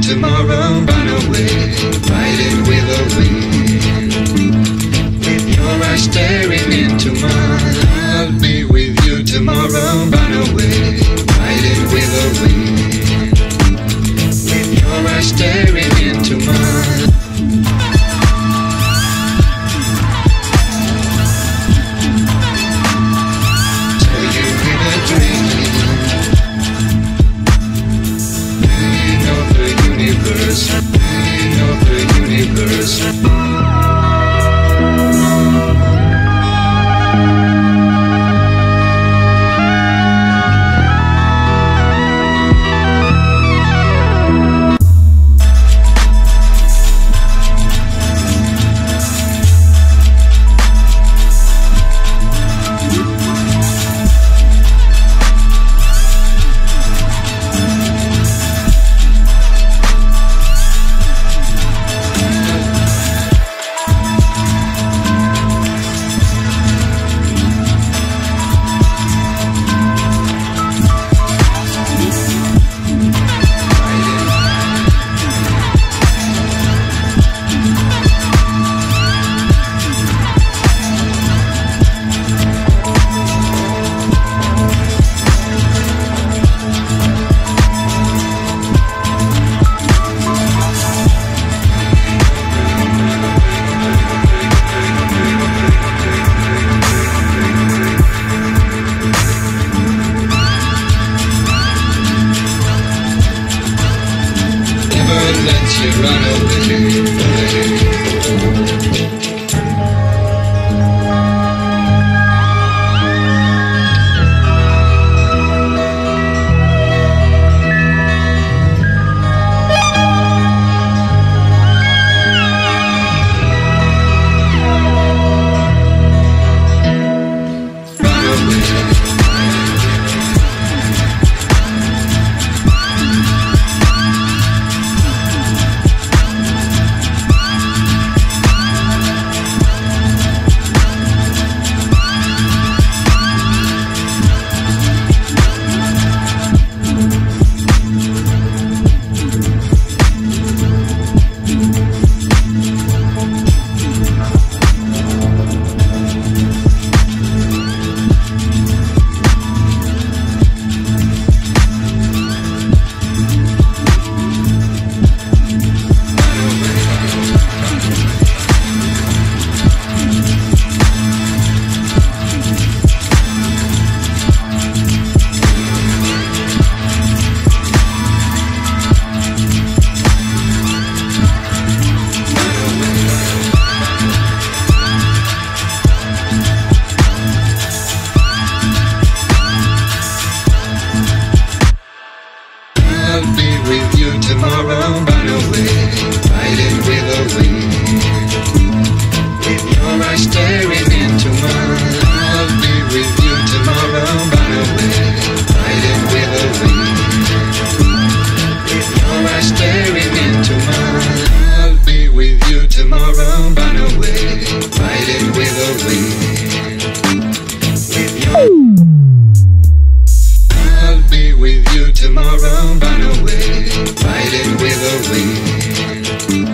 Tomorrow, run away, riding with the wind. With your eyes staring into mine, I'll be with you tomorrow. Run away, riding with the wind. With your eyes staring into mine. Let you run away. Tomorrow, run away, riding with the wind. With your eyes staring into mine, I'll be with you tomorrow. Run away, riding with the wind. With your eyes staring into mine, I'll be with you tomorrow. Run away, riding with the wind. With your, I'll be with you tomorrow. Run away, riding with the wind.